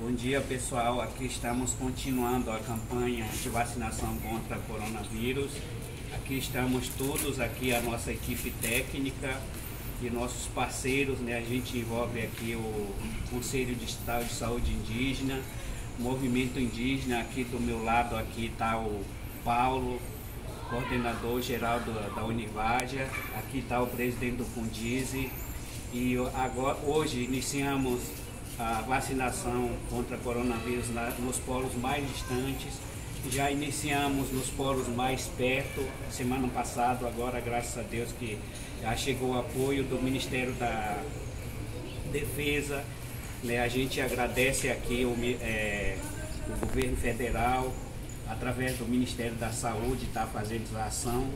Bom dia, pessoal. Aqui estamos continuando a campanha de vacinação contra o coronavírus. Aqui estamos todos, aqui a nossa equipe técnica e nossos parceiros, né? A gente envolve aqui o Conselho Distrital de Saúde Indígena, Movimento Indígena. Aqui do meu lado aqui está o Paulo, coordenador geral da Univaja. Aqui está o presidente do Fundizy. E agora, hoje iniciamos a vacinação contra coronavírus nos polos mais distantes. Já iniciamos nos polos mais perto, semana passada. Agora, graças a Deus, que já chegou o apoio do Ministério da Defesa, né? A gente agradece aqui o governo federal, através do Ministério da Saúde, está fazendo a ação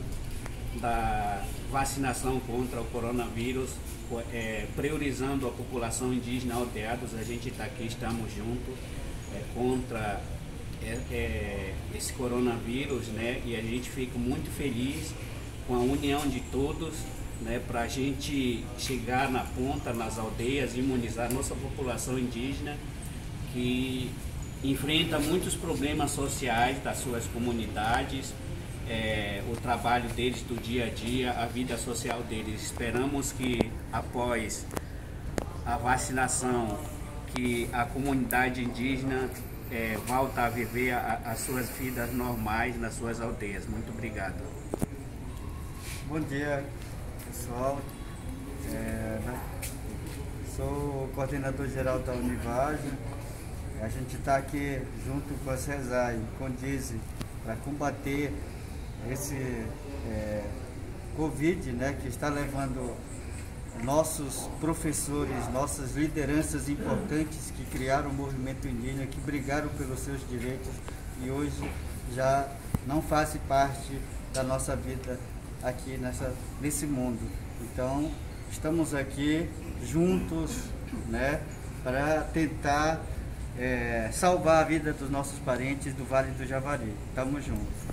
da vacinação contra o coronavírus, priorizando a população indígena aldeados. A gente está aqui, estamos juntos contra esse coronavírus, né? E a gente fica muito feliz com a união de todos, né? Para a gente chegar na ponta, nas aldeias, imunizar nossa população indígena, que enfrenta muitos problemas sociais das suas comunidades, o trabalho deles do dia a dia, a vida social deles. Esperamos que após a vacinação, que a comunidade indígena volta a viver as suas vidas normais nas suas aldeias. Muito obrigado. Bom dia, pessoal. Sou o coordenador geral da Univaja. A gente está aqui junto com a Sesai, com o Dsei, para combater esse Covid, né, que está levando nossos professores, nossas lideranças importantes que criaram o movimento indígena, que brigaram pelos seus direitos e hoje já não fazem parte da nossa vida aqui nesse mundo. Então, estamos aqui juntos, né, para tentar salvar a vida dos nossos parentes do Vale do Javari. Estamos juntos.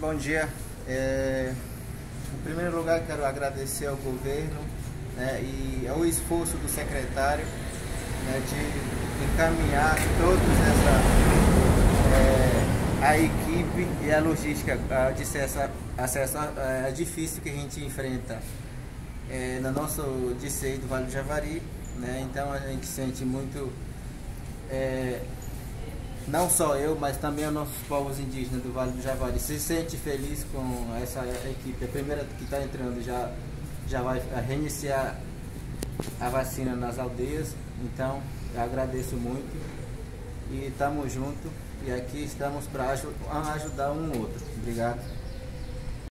Bom dia. Em primeiro lugar, quero agradecer ao governo, né, e ao esforço do secretário, né, de encaminhar todos a equipe e a logística de acesso a difícil que a gente enfrenta no nosso DCI do Vale do Javari, né. Então a gente sente muito, não só eu, mas também os nossos povos indígenas do Vale do Javari se sente feliz com essa equipe. A primeira que está entrando já vai reiniciar a vacina nas aldeias. Então, eu agradeço muito e estamos juntos. E aqui estamos para ajudar um outro. Obrigado.